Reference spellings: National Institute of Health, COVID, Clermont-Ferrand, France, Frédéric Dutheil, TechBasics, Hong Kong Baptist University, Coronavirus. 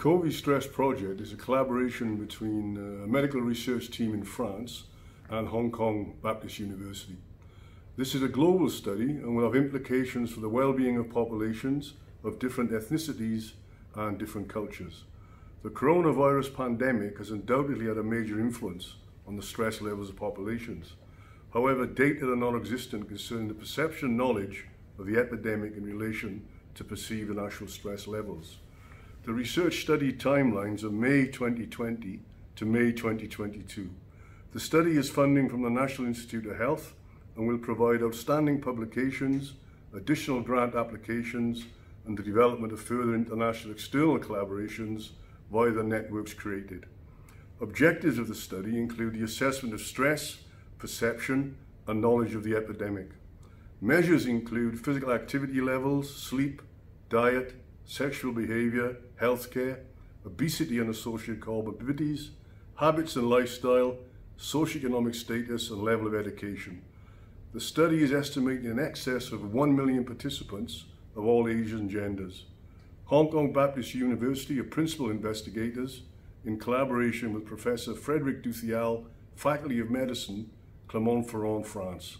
COVID Stress Project is a collaboration between a medical research team in France and Hong Kong Baptist University. This is a global study and will have implications for the well-being of populations of different ethnicities and different cultures. The coronavirus pandemic has undoubtedly had a major influence on the stress levels of populations. However, data are non-existent concerning the perception knowledge of the epidemic in relation to perceived and actual stress levels. The research study timelines are May 2020 to May 2022. The study is funding from the National Institute of Health and will provide outstanding publications, additional grant applications, and the development of further international external collaborations via the networks created. Objectives of the study include the assessment of stress, perception, and knowledge of the epidemic. Measures include physical activity levels, sleep, diet, sexual behavior, healthcare, obesity and associated comorbidities, habits and lifestyle, socioeconomic status, and level of education. The study is estimated in excess of 1 million participants of all ages and genders. Hong Kong Baptist University are principal investigators in collaboration with Professor Frédéric Dutheil, Faculty of Medicine, Clermont-Ferrand, France.